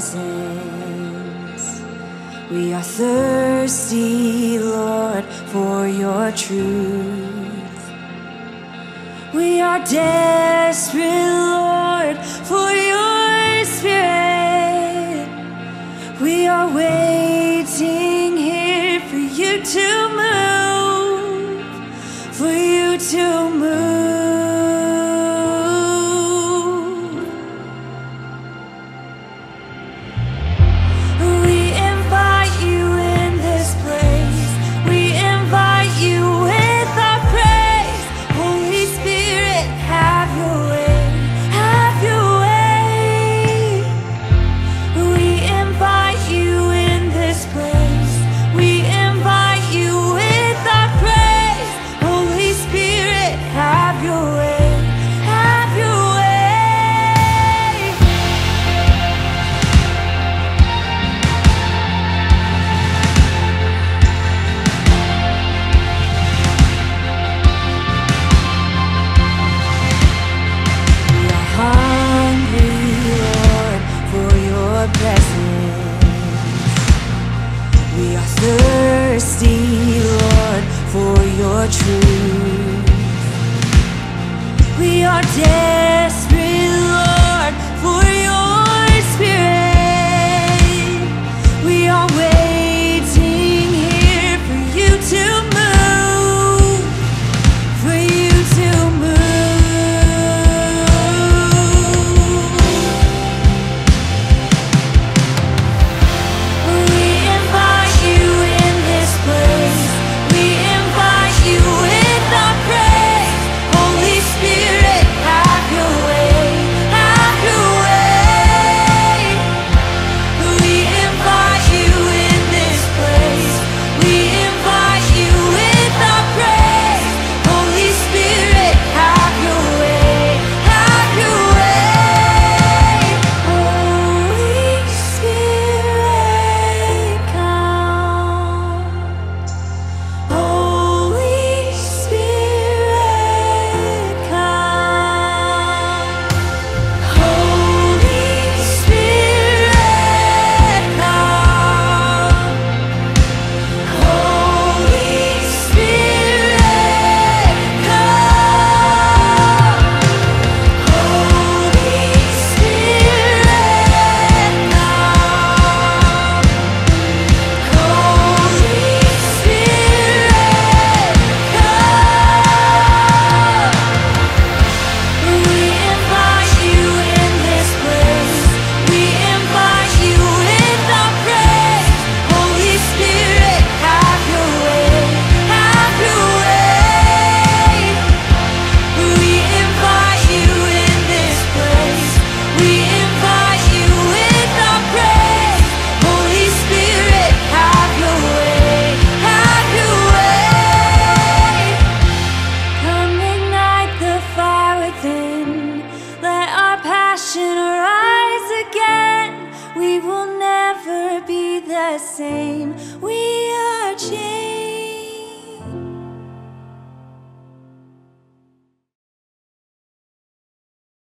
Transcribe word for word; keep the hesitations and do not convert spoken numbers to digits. presence. We are thirsty, Lord, for your truth. We are desperate, Lord, for your spirit. We are waiting here for you to move, for you to move. Truth. We are desperate, Lord, for your spirit. We are waiting here for you to move, for you to move. We invite you in this place. We you with our praise, Holy Spirit, have your way, have your way. We invite you in this place. We invite you with our praise, Holy Spirit, have your way, have your way. Holy Spirit, come. Holy same, we are changed.